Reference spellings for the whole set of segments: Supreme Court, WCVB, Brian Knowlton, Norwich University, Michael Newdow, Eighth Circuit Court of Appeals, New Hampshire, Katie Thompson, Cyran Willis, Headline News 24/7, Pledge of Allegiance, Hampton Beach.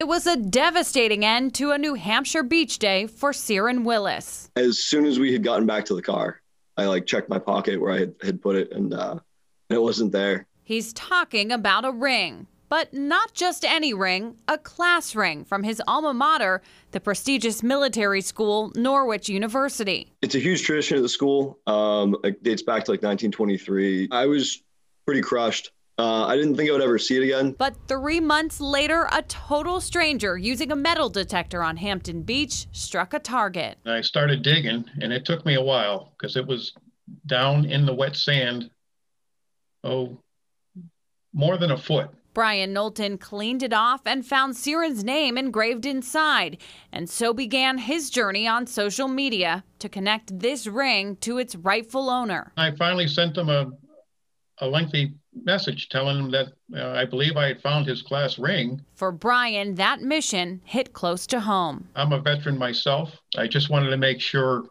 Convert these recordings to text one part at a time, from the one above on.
It was a devastating end to a New Hampshire beach day for Cyran Willis. As soon as we had gotten back to the car, I checked my pocket where I had put it, and it wasn't there. He's talking about a ring, but not just any ring, a class ring from his alma mater, the prestigious military school, Norwich University. It's a huge tradition at the school. It dates back to 1923. I was pretty crushed. I didn't think I would ever see it again. But 3 months later, a total stranger using a metal detector on Hampton Beach struck a target. I started digging, and it took me a while because it was down in the wet sand, more than a foot. Brian Knowlton cleaned it off and found Cyran's name engraved inside, and so began his journey on social media to connect this ring to its rightful owner. I finally sent them a lengthy message telling him that I believe I had found his class ring. For Brian, that mission hit close to home. I'm a veteran myself. I just wanted to make sure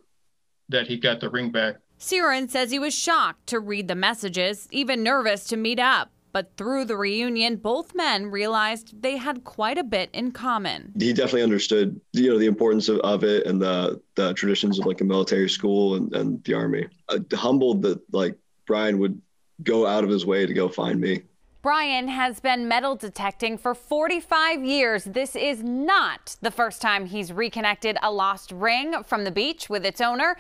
that he got the ring back. Cyran says he was shocked to read the messages, even nervous to meet up. But through the reunion, both men realized they had quite a bit in common. He definitely understood, the importance of it and the traditions of a military school and the Army. Humbled that Brian would go out of his way to go find me. Brian has been metal detecting for 45 years. This is not the first time he's reconnected a lost ring from the beach with its owner,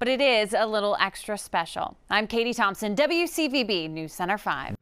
but it is a little extra special. I'm Katie Thompson, WCVB News Center 5.